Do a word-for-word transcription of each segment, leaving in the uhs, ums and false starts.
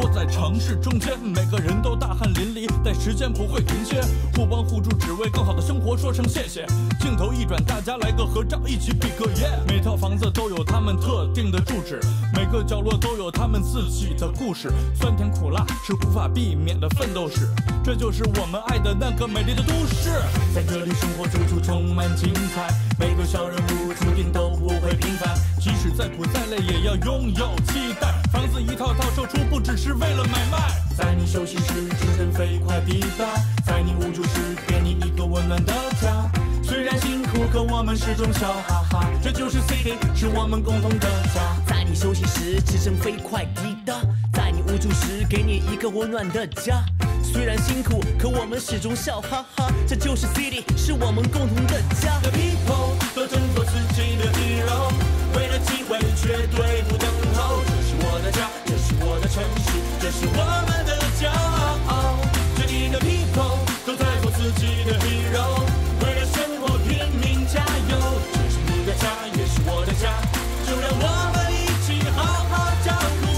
我在城市中间，每个人都大汗淋漓，但时间不会停歇，互帮互助只为更好的生活说声谢谢。镜头一转，大家来个合照，一起比个耶。每套房子都有他们特定的住址，每个角落都有他们自己的故事，酸甜苦辣是无法避免的奋斗史。这就是我们爱的那个美丽的都市，在这里生活处处充满精彩，每个小人物注定都不会平凡，即使再苦再累也要拥有期待。房子一套套售出，不只是为了买卖。在你休息时，清晨飞快抵达；在你无助时，给你一个温暖的家。虽然辛苦，可我们始终笑哈哈。这就是 City， 是我们共同的家。在你休息时，清晨飞快抵达；在你无助时，给你一个温暖的家。虽然辛苦，可我们始终笑哈哈。这就是 City， 是我们共同的家。The people 都争做自己的 hero， 为了机会绝对不等候。这是我的家，这是我的城市，这是我们的骄傲。这里的 people 都在做自己的 hero， 为了生活拼命加油。这是你的家，也是我的家，就让我们一起好好照顾。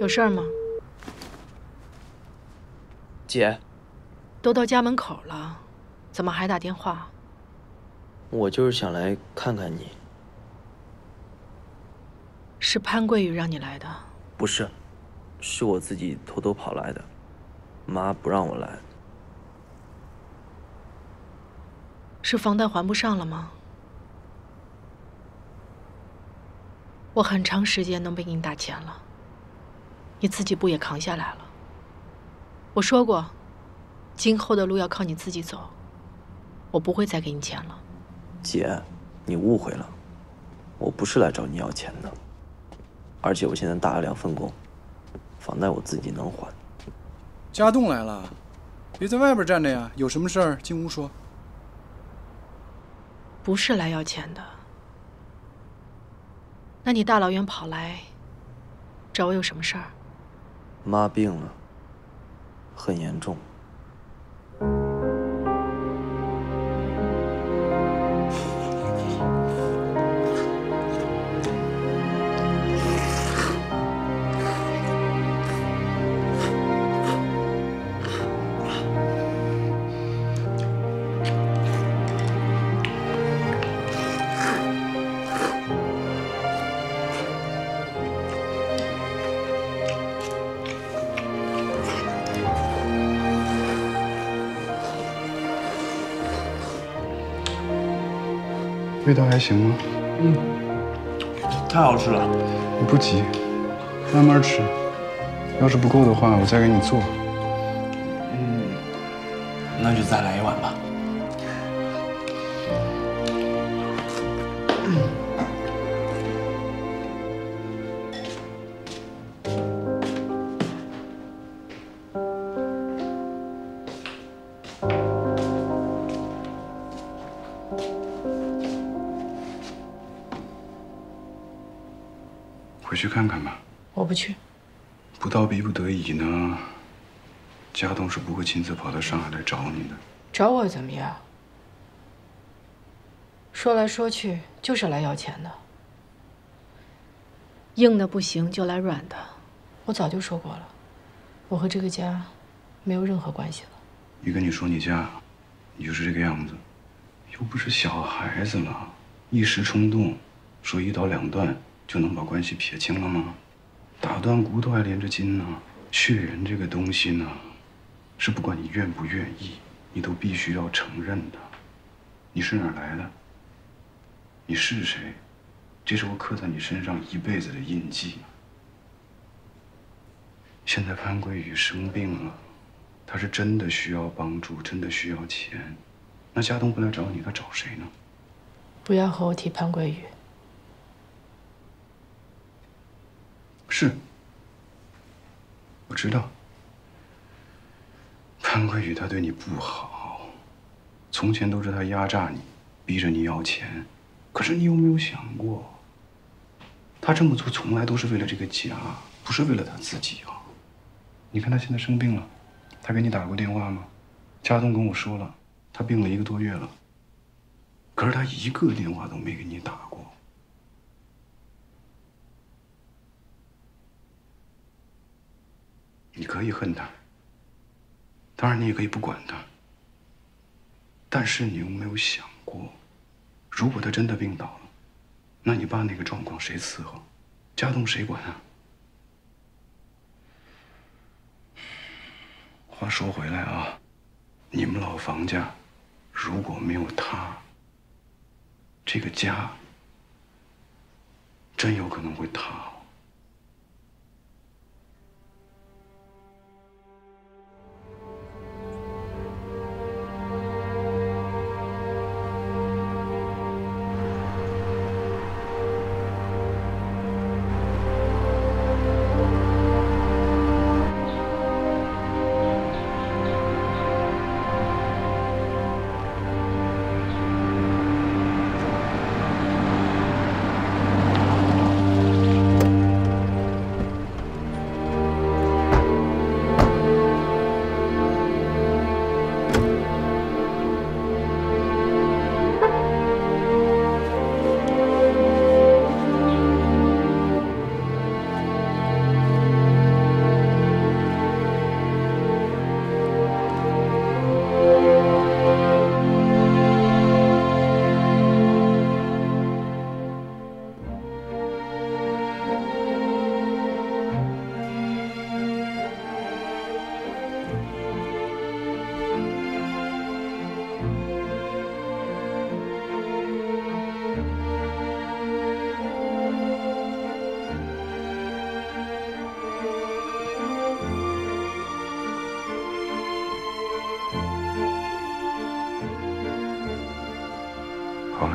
有事儿吗，姐？都到家门口了，怎么还打电话？我就是想来看看你。是潘桂宇让你来的？不是，是我自己偷偷跑来的，妈不让我来。是房贷还不上了吗？我很长时间能被你打钱了。 你自己不也扛下来了？我说过，今后的路要靠你自己走，我不会再给你钱了。姐，你误会了，我不是来找你要钱的，而且我现在打了两份工，房贷我自己能还。家栋来了，别在外边站着呀，有什么事儿进屋说。不是来要钱的，那你大老远跑来找我有什么事儿？ 妈病了，很严重。味道还行吗？嗯，太好吃了。你不急，慢慢吃。要是不够的话，我再给你做。嗯，那就再来一碗吧。去看看吧，我不去。不到逼不得已呢，家栋是不会亲自跑到上海来找你的。找我怎么样？说来说去就是来要钱的，硬的不行就来软的。我早就说过了，我和这个家没有任何关系了。一跟你说你家，你就是这个样子，又不是小孩子了，一时冲动，说一刀两断就能把关系撇清了吗？打断骨头还连着筋呢。 血缘这个东西呢，是不管你愿不愿意，你都必须要承认的。你是哪儿来的？你是谁？这是我刻在你身上一辈子的印记。现在潘归宇生病了，他是真的需要帮助，真的需要钱。那家东不来找你，他找谁呢？不要和我提潘归宇。是。 我知道，潘归宇他对你不好，从前都是他压榨你，逼着你要钱，可是你有没有想过，他这么做从来都是为了这个家，不是为了他自己啊！你看他现在生病了，他给你打过电话吗？家栋跟我说了，他病了一个多月了，可是他一个电话都没给你打过。 你可以恨他，当然你也可以不管他。但是你有没有想过，如果他真的病倒了，那你爸那个状况谁伺候？家栋谁管啊？话说回来啊，你们老房家如果没有他，这个家真有可能会塌。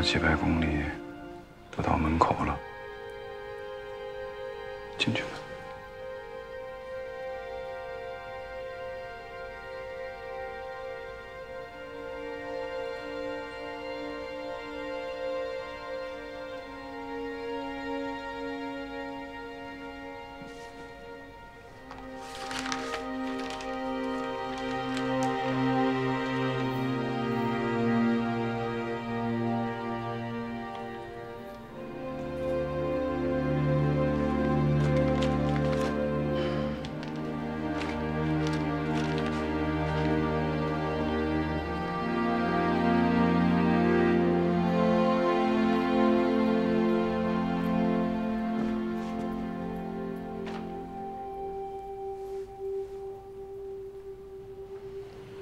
几百公里，都到门口了，进去吧。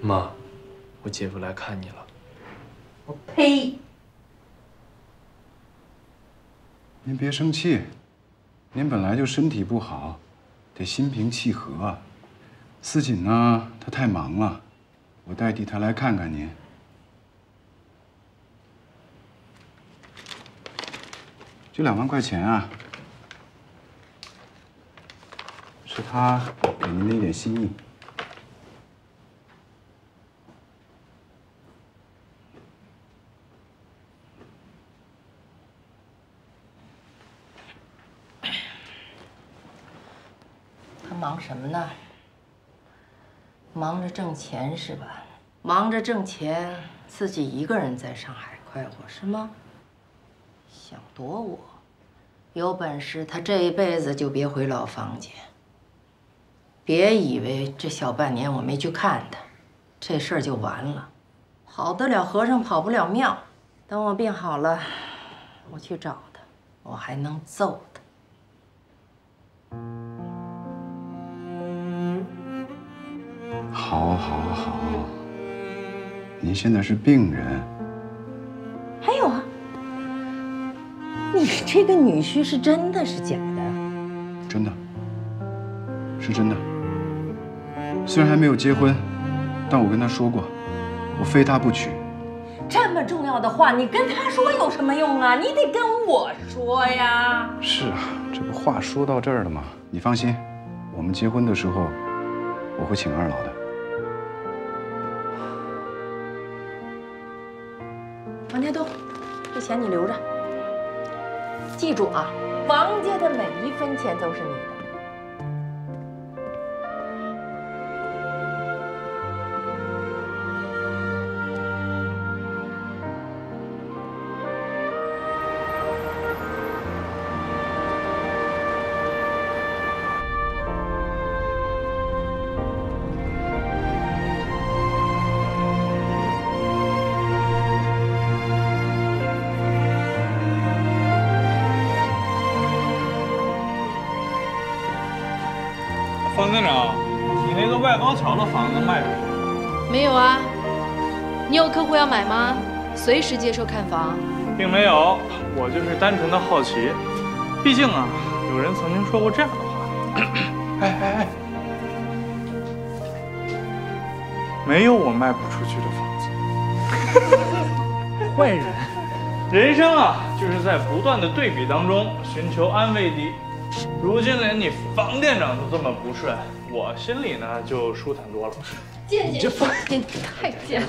妈，我姐夫来看你了。我呸！您别生气，您本来就身体不好，得心平气和啊。思锦呢，她太忙了，我代替她来看看您。这两万块钱啊，是她给您的一点心意。 什么呢？忙着挣钱是吧？忙着挣钱，自己一个人在上海快活是吗？想躲我？有本事他这一辈子就别回老房间。别以为这小半年我没去看他，这事儿就完了。跑得了和尚跑不了庙。等我病好了，我去找他，我还能揍他。 好，好，好！您现在是病人。还有啊，你这个女婿是真的是假的？真的，是真的。虽然还没有结婚，但我跟他说过，我非他不娶。这么重要的话，你跟他说有什么用啊？你得跟我说呀。是啊，这不话说到这儿了吗？你放心，我们结婚的时候，我会请二老的。 王家东，这钱你留着，记住啊，王家的每一分钱都是你桥的房子卖了吗？没有啊，你有客户要买吗？随时接受看房，并没有，我就是单纯的好奇。毕竟啊，有人曾经说过这样的话。哎哎哎，没有我卖不出去的房子。坏人，人生啊，就是在不断的对比当中寻求安慰的。如今连你房店长都这么不顺。 我心里呢就舒坦多了。贱贱，你太贱了。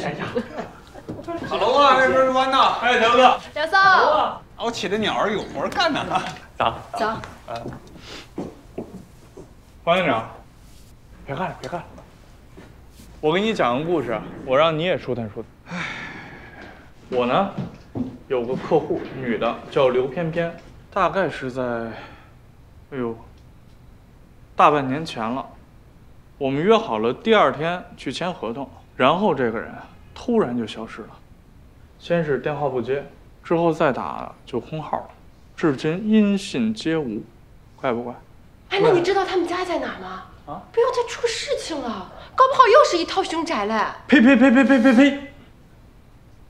哈喽啊，这边是豌豆。哎，梁哥，梁嫂。啊，我起的鸟儿有活干呢。早早。哎，王院长，别看了，别看了。我给你讲个故事，我让你也舒坦舒坦。我呢，有个客户，女的，叫刘翩翩，大概是在，哎呦，大半年前了。 我们约好了第二天去签合同，然后这个人突然就消失了，先是电话不接，之后再打就空号了，至今音信皆无，怪不怪？哎，那你知道他们家在哪吗？啊，不要再出事情了，搞不好又是一套凶宅嘞！呸呸呸呸呸呸呸！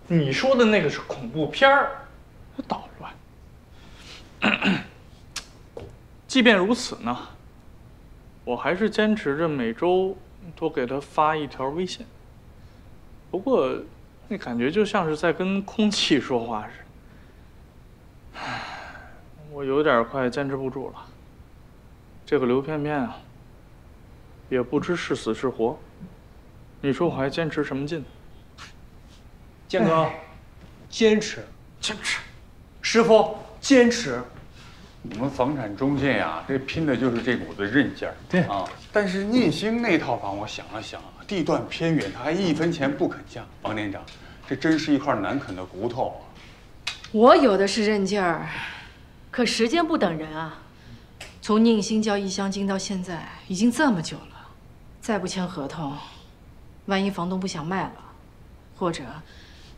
你说的那个是恐怖片儿，捣乱。即便如此呢？ 我还是坚持着每周多给他发一条微信。不过，那感觉就像是在跟空气说话似的。唉，我有点快坚持不住了。这个刘翩翩啊，也不知是死是活。你说我还坚持什么劲？建哥，坚持，坚持。师傅，坚持。 我们房产中介呀、啊，这拼的就是这股子韧劲儿。对啊，但是念兴那套房，我想了想，地段偏远，他还一分钱不肯降。王店长，这真是一块难啃的骨头啊！我有的是韧劲儿，可时间不等人啊。从宁兴交易香精到现在，已经这么久了，再不签合同，万一房东不想卖了，或者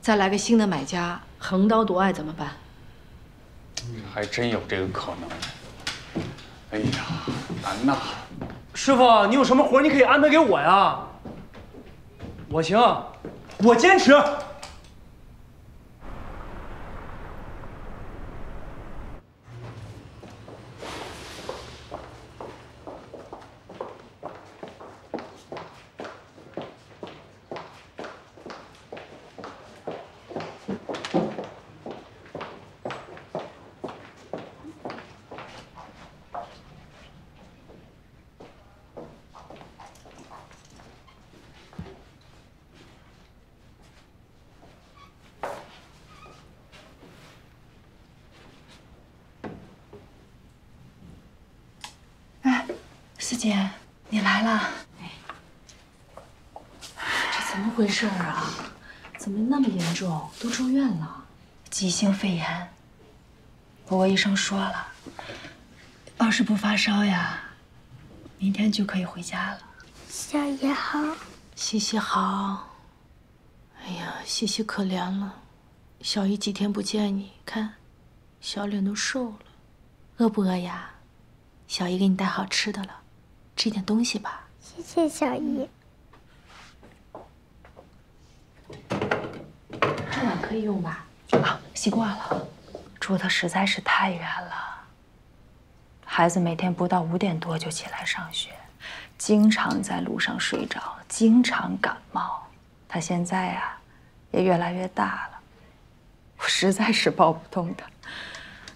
再来个新的买家横刀夺爱怎么办？ 还真有这个可能。哎呀，难呐！师傅，你有什么活你可以安排给我呀？我行，我坚持。四姐，你来了。回事啊？怎么那么严重？都住院了？急性肺炎。不过医生说了，要是不发烧呀，明天就可以回家了。小爷好，西西好。哎呀，西西可怜了，小姨几天不见你，看，小脸都瘦了。饿不饿呀？小姨给你带好吃的了，吃点东西吧。谢谢小姨。 这碗可以用吧？啊，习惯了。住的实在是太远了。孩子每天不到五点多就起来上学，经常在路上睡着，经常感冒。他现在啊，也越来越大了，我实在是抱不动他。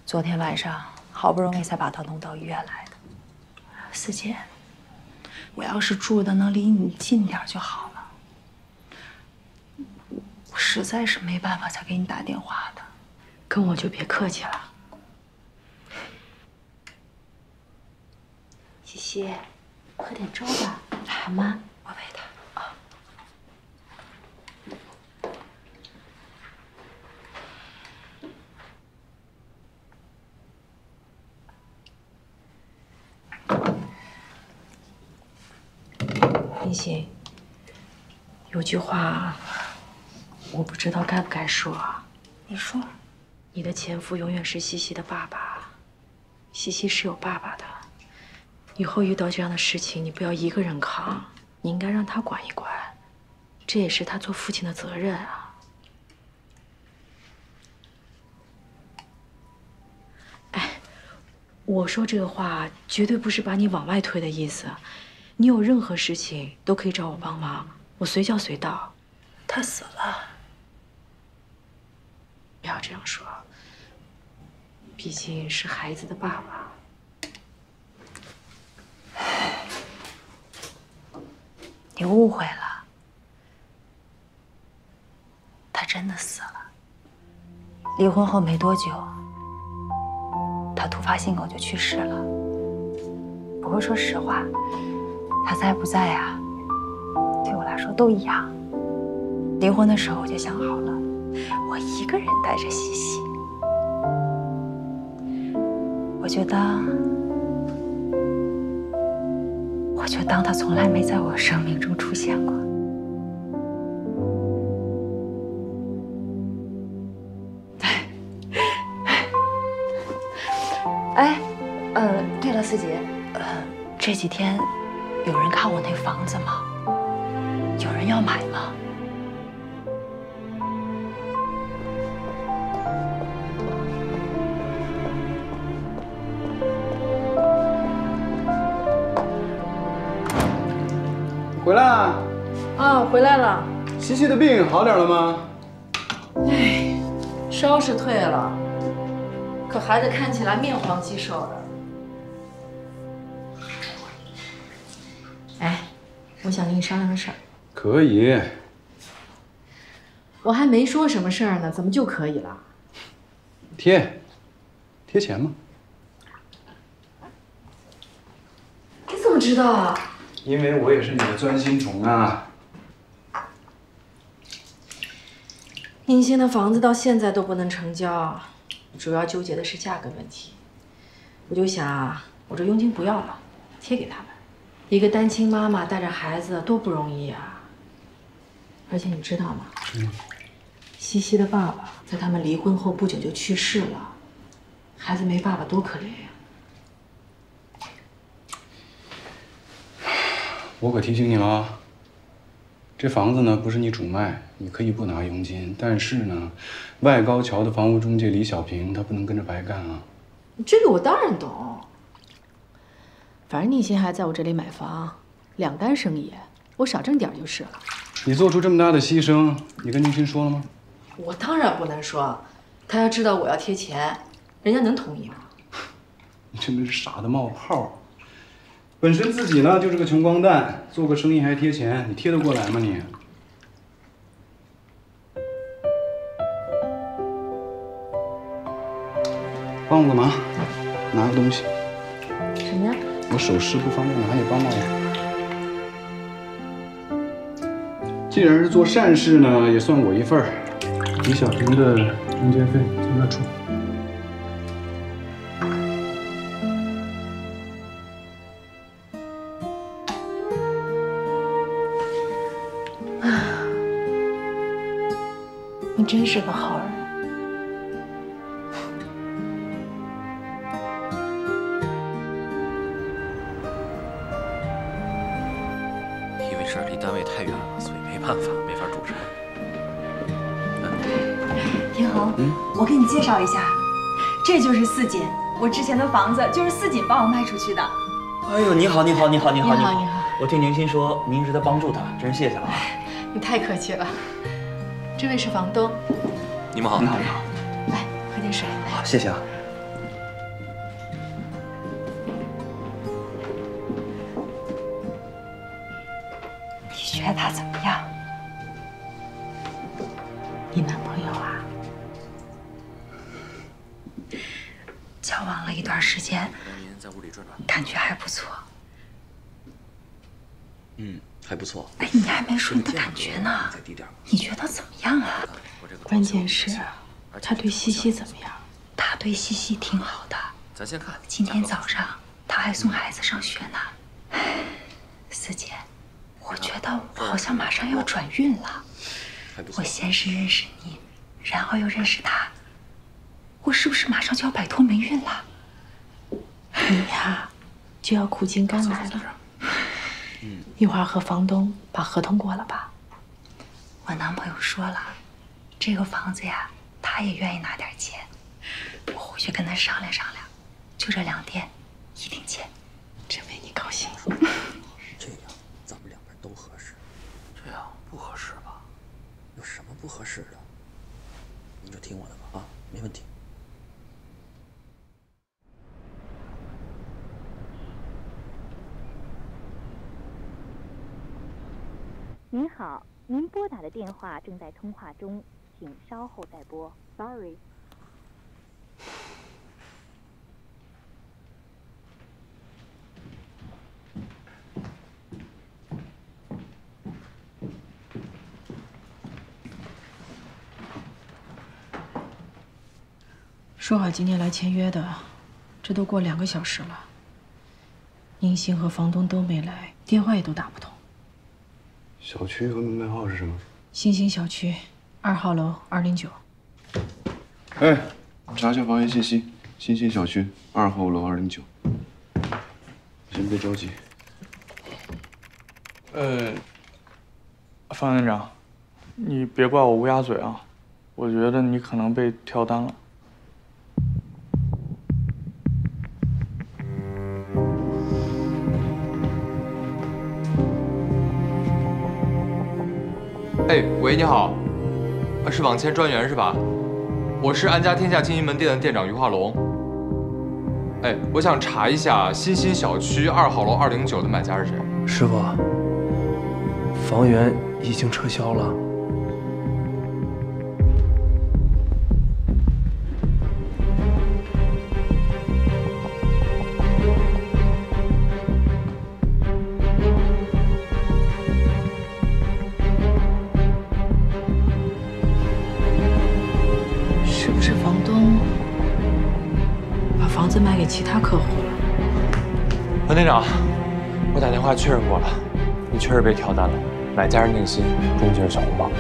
昨天晚上好不容易才把他弄到医院来的。思姐，我要是住的能离你近点就好了。 我实在是没办法才给你打电话的，跟我就别客气了。西西，喝点粥吧，好吗？我喂他啊。林欣，有句话。 我不知道该不该说啊。你说，你的前夫永远是西西的爸爸，西西是有爸爸的。以后遇到这样的事情，你不要一个人扛，你应该让他管一管，这也是他做父亲的责任啊。哎，我说这个话绝对不是把你往外推的意思，你有任何事情都可以找我帮忙，我随叫随到。他死了。 不要这样说，毕竟是孩子的爸爸。你误会了，他真的死了。离婚后没多久，他突发性梗就去世了。不过说实话，他在不在啊，对我来说都一样。离婚的时候我就想好了。 我一个人带着西西，我就当，我就当他从来没在我生命中出现过。哎，呃，对了，四姐，呃，这几天有人看我那房子吗？有人要买吗？ 回来啦！啊，回来了。西西的病好点了吗？哎，烧是退了，可孩子看起来面黄肌瘦的。哎，我想跟你商量个事儿。可以。我还没说什么事儿呢，怎么就可以了？贴，贴钱吗？你怎么知道啊？ 因为我也是你的专心虫啊！宁欣的房子到现在都不能成交，主要纠结的是价格问题。我就想啊，我这佣金不要了，贴给他们。一个单亲妈妈带着孩子多不容易啊！而且你知道吗？嗯。西西的爸爸在他们离婚后不久就去世了，孩子没爸爸多可怜呀！ 我可提醒你了啊，这房子呢不是你主卖，你可以不拿佣金，但是呢，外高桥的房屋中介李小平他不能跟着白干啊。这个我当然懂，反正宁欣还在我这里买房，两单生意，我少挣点就是了。你做出这么大的牺牲，你跟宁欣说了吗？我当然不能说，他要知道我要贴钱，人家能同意吗？你真的是傻得冒泡。 本身自己呢就是个穷光蛋，做个生意还贴钱，你贴得过来吗你？帮我个忙，拿个东西。什么呀？我手湿不方便，拿也帮帮我。既然是做善事呢，也算我一份儿。李小平的中介费从这出。你真是个好人。 这离单位太远了，所以没办法，没法主持。天恒，嗯、我给你介绍一下，这就是四锦，我之前的房子就是四锦帮我卖出去的。哎呦，你好，你好，你好，你好，你好，你好！我听宁心说您一直在帮助他，真是谢谢了啊！你太客气了。这位是房东。你们好，你好，你好。来，喝点水。好，谢谢啊。 你觉得他怎么样？你男朋友啊，交往了一段时间，感觉还不错。嗯，还不错。哎，你还没说你的感觉呢，你觉得怎么样啊？关键是他对西西怎么样？他对西西挺好的。咱先看。今天早上他还送孩子上学呢。四姐。 我觉得我好像马上要转运了。我先是认识你，然后又认识他，我是不是马上就要摆脱霉运了？你呀，就要苦尽甘来了。一会儿和房东把合同过了吧？我男朋友说了，这个房子呀，他也愿意拿点钱。我回去跟他商量商量，就这两天，一定签。真为你高兴。这样。 都合适，这样不合适吧？有什么不合适的？你就听我的吧，啊，没问题。您好，您拨打的电话正在通话中，请稍后再拨。Sorry。 说好今天来签约的，这都过两个小时了。宁心和房东都没来，电话也都打不通。小区和门牌号是什么？新兴小区二号楼二零九。哎，查查房源信息，新兴小区二号楼二零九。先别着急。呃，方院长，你别怪我乌鸦嘴啊，我觉得你可能被跳单了。 哎，喂，你好，啊，是网签专员是吧？我是安家天下经营门店的店长于化龙。哎，我想查一下新兴小区二号楼二零九的买家是谁。师傅，房源已经撤销了。其他客户了。王店长，我打电话确认过了，你确实被调单了。买家是宁心，中介是小红帽。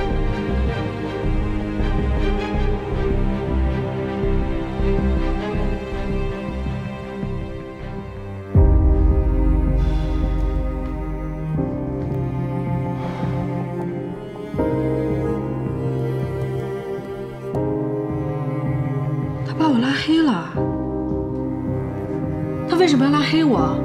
他把我拉黑了。 为什么要拉黑我？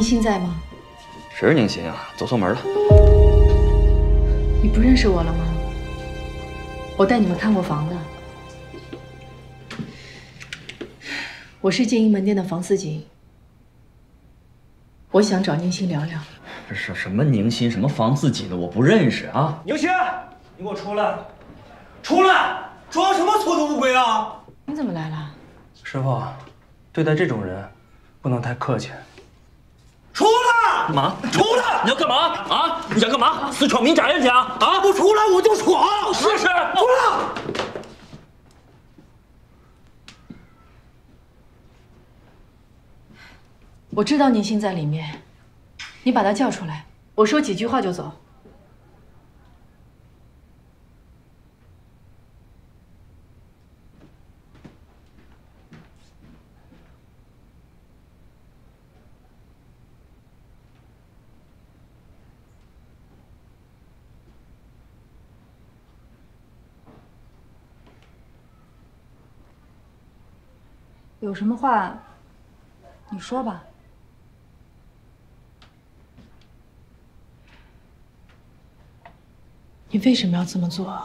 宁心在吗？谁是宁心啊？走错门了。你不认识我了吗？我带你们看过房的。我是静怡门店的房思锦，我想找宁心聊聊。这是什么宁心，什么房思锦的，我不认识啊！宁心，你给我出来！出来！装什么缩头乌龟啊！你怎么来了？师傅，对待这种人，不能太客气。 出来！干嘛？出来！你要干嘛啊？你想干嘛？私闯民宅呀你啊！啊！不出来我就闯！试试！出来！我知道宁心在里面，你把他叫出来，我说几句话就走。有什么话，你说吧。你为什么要这么做？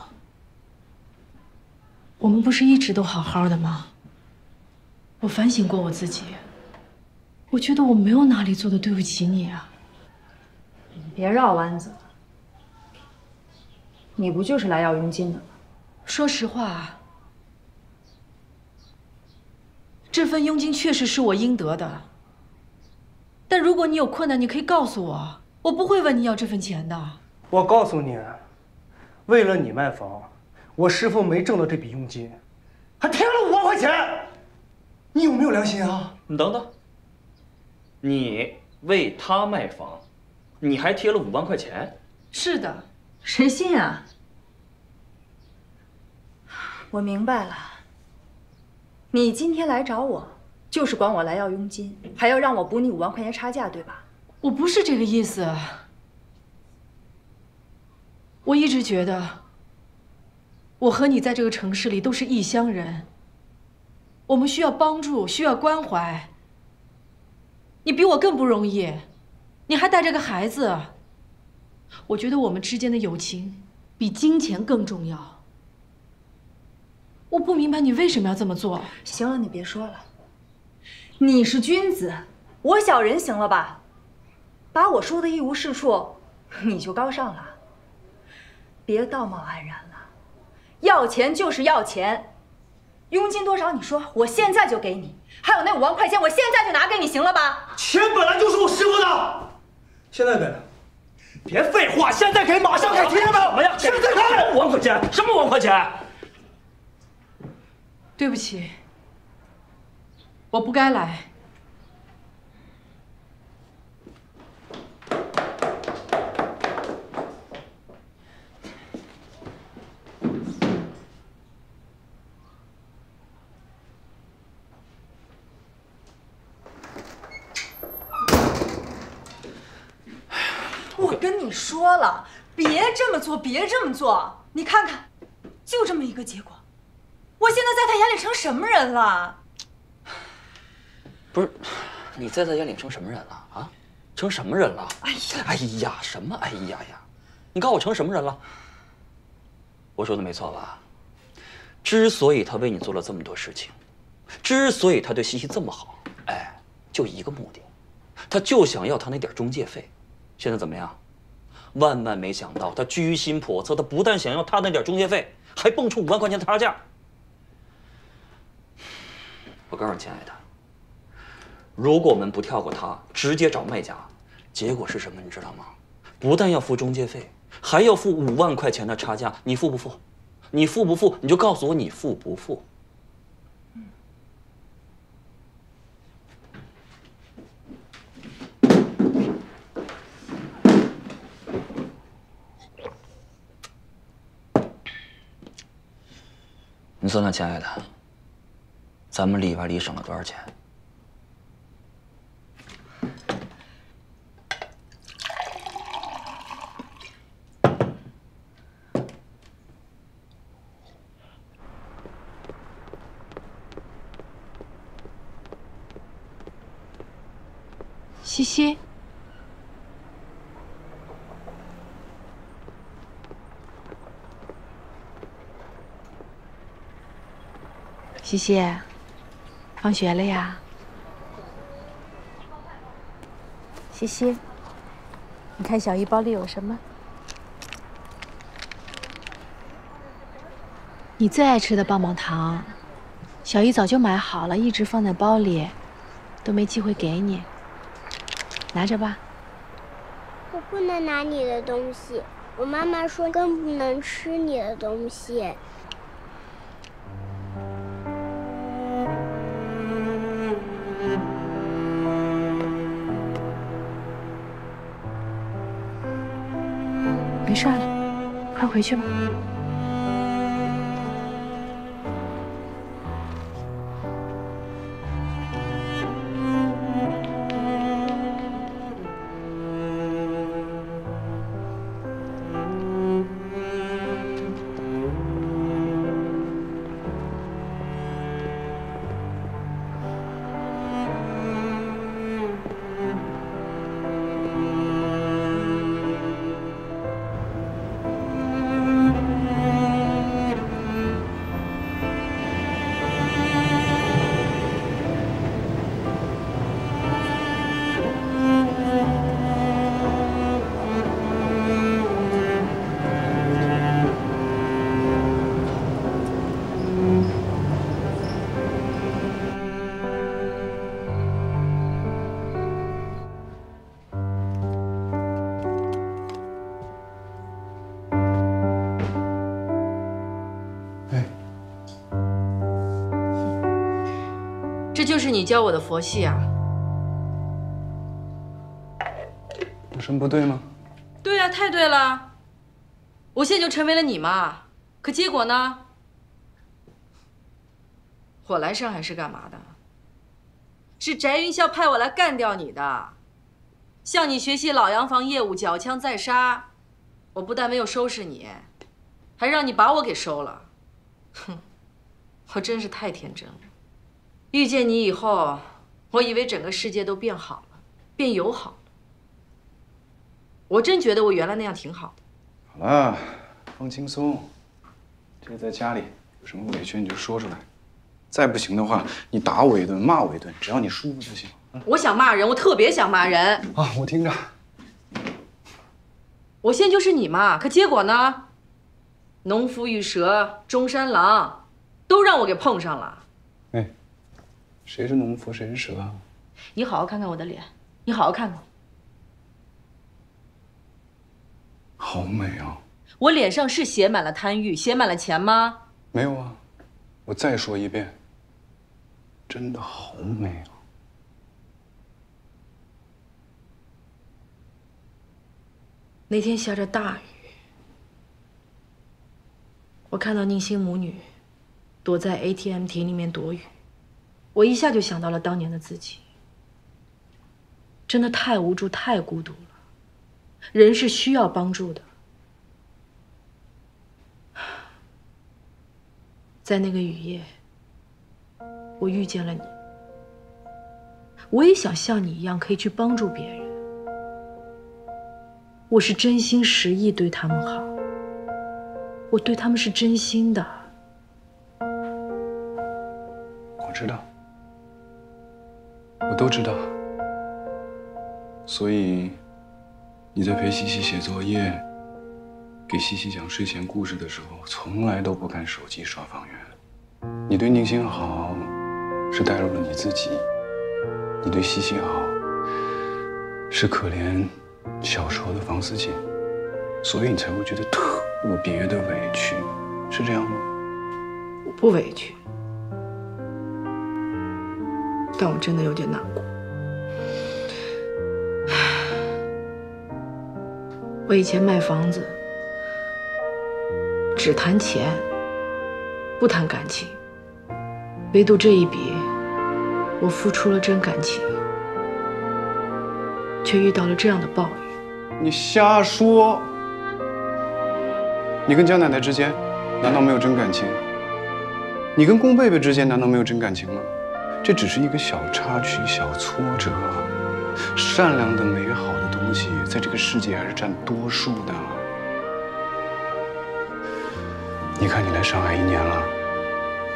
我们不是一直都好好的吗？我反省过我自己，我觉得我没有哪里做的对不起你啊。你别绕弯子了，你不就是来要佣金的吗？说实话。 这份佣金确实是我应得的，但如果你有困难，你可以告诉我，我不会问你要这份钱的。我告诉你，为了你卖房，我师傅没挣到这笔佣金，还贴了五万块钱，你有没有良心啊？你等等，你为他卖房，你还贴了五万块钱？是的，谁信啊？我明白了。 你今天来找我，就是管我来要佣金，还要让我补你五万块钱差价，对吧？我不是这个意思。我一直觉得，我和你在这个城市里都是异乡人，我们需要帮助，需要关怀。你比我更不容易，你还带着个孩子。我觉得我们之间的友情比金钱更重要。 我不明白你为什么要这么做。行了，你别说了。你是君子，我小人，行了吧？把我说的一无是处，你就高尚了。别道貌岸然了，要钱就是要钱，佣金多少你说，我现在就给你。还有那五万块钱，我现在就拿给你，行了吧？钱本来就是我师傅的，现在给了。 别废话，现在给，马上给，听见没有？什么呀？现在给！五万块钱，什么五万块钱？ 对不起，我不该来。我跟你说了，别这么做，别这么做！你看看，就这么一个结果。 我现在在他眼里成什么人了？不是，你在他眼里成什么人了啊？成什么人了？哎呀，哎呀，什么哎呀呀？你告诉我成什么人了？我说的没错吧？之所以他为你做了这么多事情，之所以他对西西这么好，哎，就一个目的，他就想要他那点中介费。现在怎么样？万万没想到，他居心叵测，他不但想要他那点中介费，还蹦出五万块钱差价。 我告诉你，亲爱的，如果我们不跳过他，直接找卖家，结果是什么？你知道吗？不但要付中介费，还要付五万块钱的差价。你付不付？你付不付？你就告诉我你付不付。嗯、你算算，亲爱的。 咱们里外里省了多少钱？西西。西西，放学了呀？西西，你看小易包里有什么？你最爱吃的棒棒糖，小易早就买好了，一直放在包里，都没机会给你。拿着吧。我不能拿你的东西。 我妈妈说，更不能吃你的东西。没事了，快回去吧。这是你教我的佛系啊！有什么不对吗？对啊，太对了！我现在就成为了你妈，可结果呢？我来上海是干嘛的？是翟云霄派我来干掉你的，向你学习老洋房业务，缴枪再杀。我不但没有收拾你，还让你把我给收了。哼，我真是太天真了。 遇见你以后，我以为整个世界都变好了，变友好了。我真觉得我原来那样挺好的。好了，放轻松。这个在家里有什么委屈你就说出来，再不行的话你打我一顿，骂我一顿，只要你舒服就行。我想骂人，我特别想骂人。啊，我听着。我现在就是你嘛，可结果呢？农夫与蛇、中山狼，都让我给碰上了。哎。 谁是农夫，谁是蛇啊？你好好看看我的脸，你好好看看，好美啊！我脸上是写满了贪欲，写满了钱吗？没有啊！我再说一遍，真的好美啊！那天下着大雨，我看到宁心母女躲在 A T M 亭里面躲雨。 我一下就想到了当年的自己，真的太无助、太孤独了。人是需要帮助的，在那个雨夜，我遇见了你。我也想像你一样，可以去帮助别人。我是真心实意对他们好，我对他们是真心的。我知道。 我都知道，所以你在陪西西写作业、给西西讲睡前故事的时候，从来都不看手机刷房源。你对宁心好，是带入了你自己；你对西西好，是可怜小时候的房思琪，所以你才会觉得特别的委屈，是这样吗？我不委屈。 但我真的有点难过。我以前卖房子，只谈钱，不谈感情。唯独这一笔，我付出了真感情，却遇到了这样的报应。你瞎说！你跟江奶奶之间，难道没有真感情？你跟龚贝贝之间，难道没有真感情吗？ 这只是一个小插曲、小挫折，善良的、美好的东西，在这个世界还是占多数的。你看，你来上海一年了，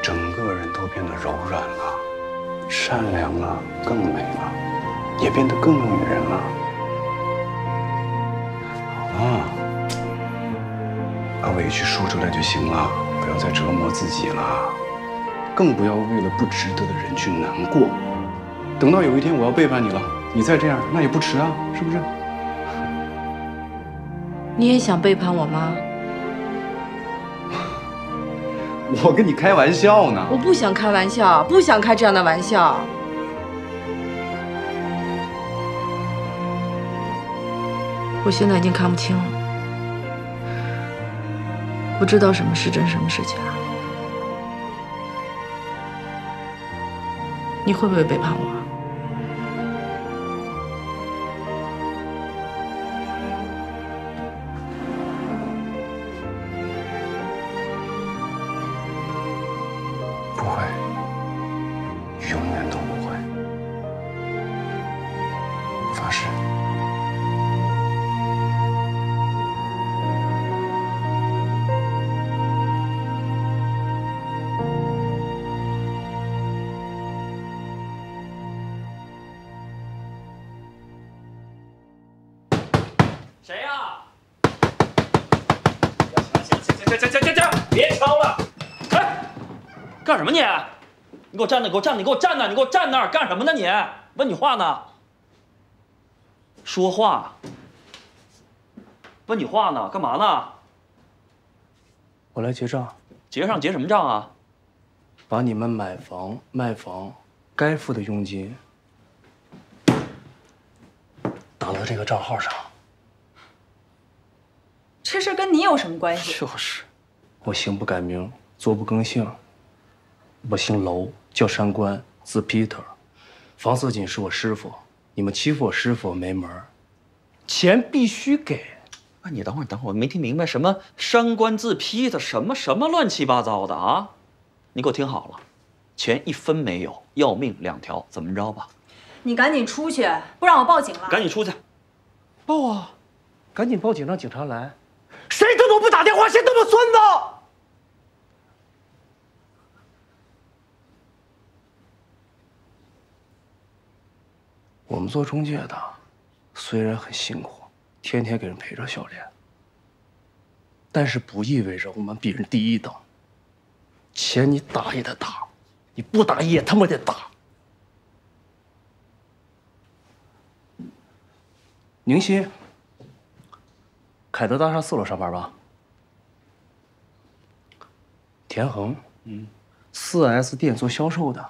整个人都变得柔软了，善良了，更美了，也变得更女人了。好了，把委屈说出来就行了，不要再折磨自己了，更不要为了不值得的人去难过。等到有一天我要背叛你了，你再这样那也不迟啊，是不是？你也想背叛我吗？ 我跟你开玩笑呢！我不想开玩笑，不想开这样的玩笑。我现在已经看不清了，不知道什么是真，什么是假。你会不会背叛我？干什么你？你给我站那！给我站！你给我站那！你给我站那儿！干什么呢你？问你话呢？说话。问你话呢？干嘛呢？我来结账。结账结什么账啊？把你们买房卖房该付的佣金打到这个账号上。这事跟你有什么关系？就是，我行不改名，坐不更姓。 我姓楼，叫山关，字 Peter。房四锦是我师傅，你们欺负我师傅没门儿，钱必须给。那你等会儿，等会儿，我没听明白什么山关字 Peter， 什么什么乱七八糟的啊！你给我听好了，钱一分没有，要命两条，怎么着吧？你赶紧出去，不然我报警了。赶紧出去，报啊！赶紧报警，让警察来。谁他妈不打电话，谁他妈孙子！ 我们做中介的，虽然很辛苦，天天给人陪着笑脸，但是不意味着我们比人低一等。钱你打也得打，你不打也他妈得打。宁夕，凯德大厦四楼上班吧？田恒，嗯，四 S 店做销售的，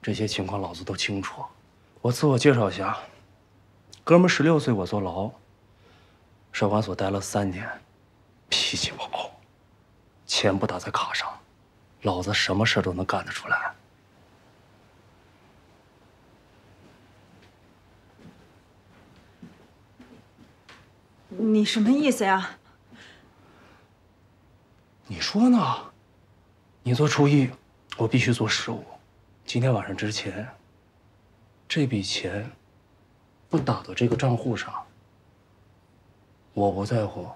这些情况老子都清楚。 我自我介绍一下，哥们儿，十六岁我坐牢，少管所待了三年，脾气不好，钱不打在卡上，老子什么事都能干得出来。你什么意思呀？你说呢？你做厨艺，我必须做食物。今天晚上之前。 这笔钱不打到这个账户上，我不在乎，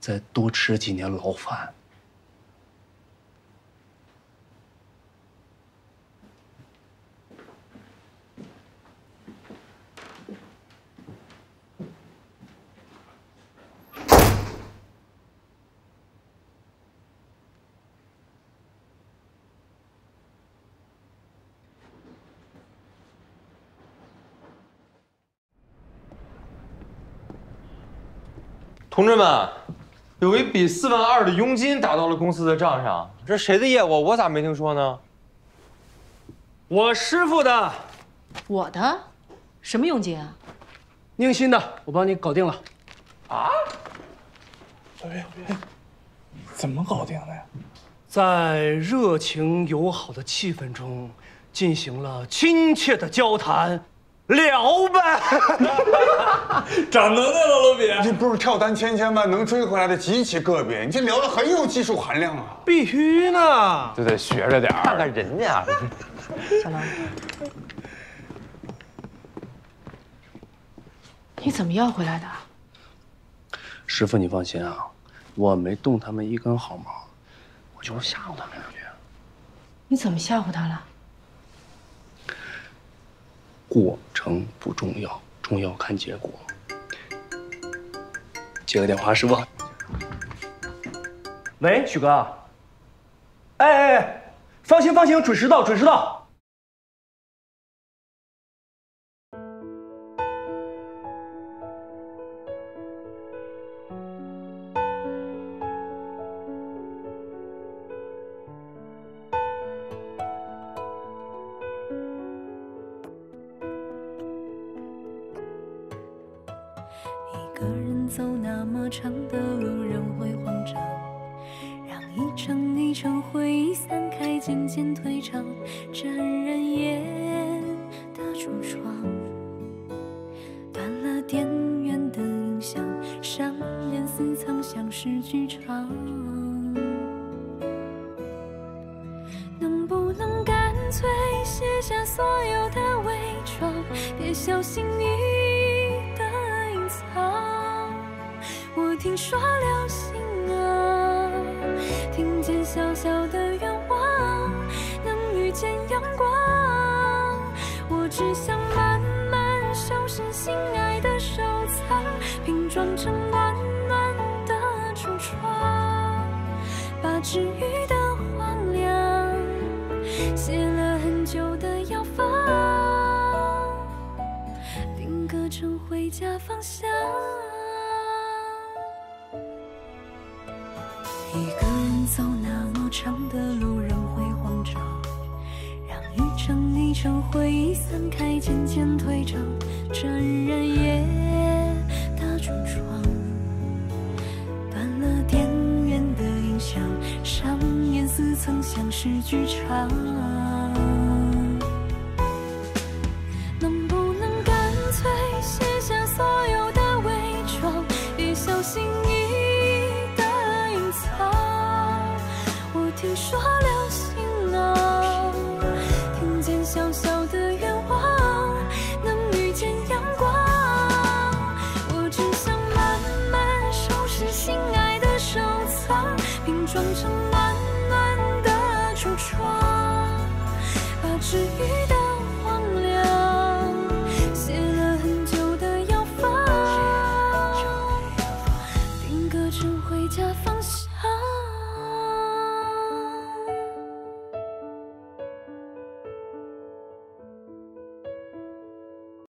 再多吃几年牢饭。同志们，有一笔四万二的佣金打到了公司的账上，这是谁的业务？我咋没听说呢？我师傅的。我的？什么佣金啊？宁心的，我帮你搞定了。啊？小月，怎么搞定的呀？在热情友好的气氛中，进行了亲切的交谈。 聊呗，长能耐了，老毕。这不是跳单千千万能追回来的极其个别，你这聊的很有技术含量啊！必须呢，就得学着点儿，看看人家。小兰，你怎么要回来的？师傅，你放心啊，我没动他们一根毫毛。我就是吓唬他们两句。你怎么吓唬他了？过程不重要，重要看结果。接个电话，师傅。喂，许哥。哎哎哎，放心放心，准时到，准时到。 装成暖暖的橱窗，把治愈。